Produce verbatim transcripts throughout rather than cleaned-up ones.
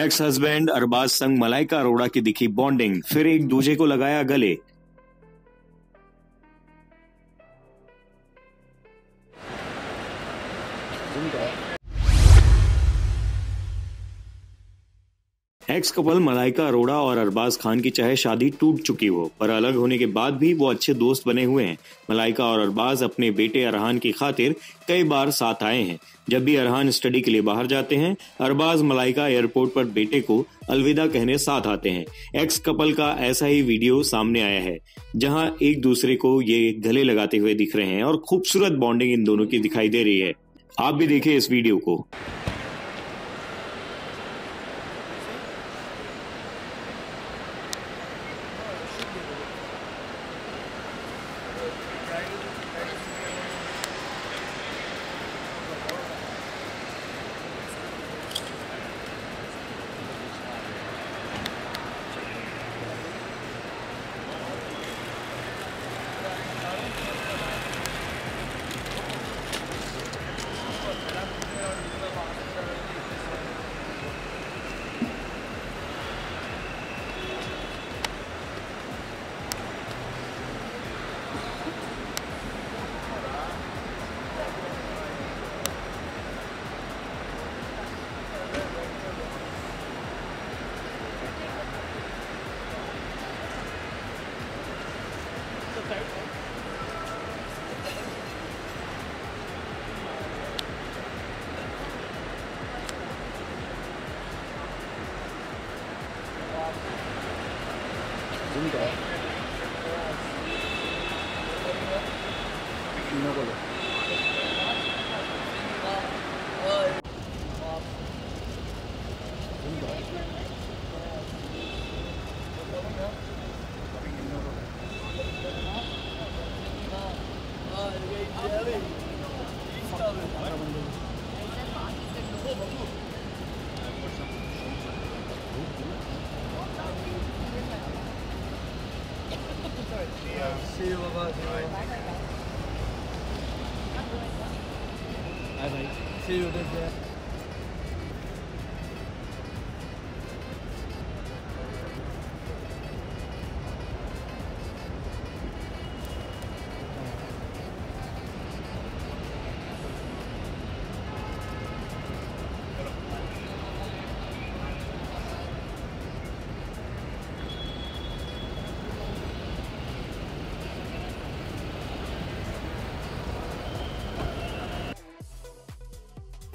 Ex husband Arbaaz संग मलाइका अरोड़ा की दिखी बॉन्डिंग, फिर एक दूजे को लगाया गले। एक्स कपल मलाइका अरोड़ा और अरबाज खान की चाहे शादी टूट चुकी हो, पर अलग होने के बाद भी वो अच्छे दोस्त बने हुए हैं। मलाइका और अरबाज अपने बेटे अरहान की खातिर कई बार साथ आए हैं। जब भी अरहान स्टडी के लिए बाहर जाते हैं, अरबाज मलाइका एयरपोर्ट पर बेटे को अलविदा कहने साथ आते हैं। एक्स कपल का ऐसा ही वीडियो सामने आया है, जहां एक दूसरे को ये गले लगाते हुए दिख रहे हैं और खूबसूरत बॉन्डिंग इन दोनों की दिखाई दे रही है। आप भी देखिए इस वीडियो को।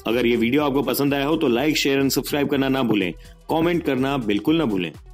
अगर ये वीडियो आपको पसंद आया हो तो लाइक, शेयर एंड सब्सक्राइब करना ना भूलें। कमेंट करना बिल्कुल ना भूलें।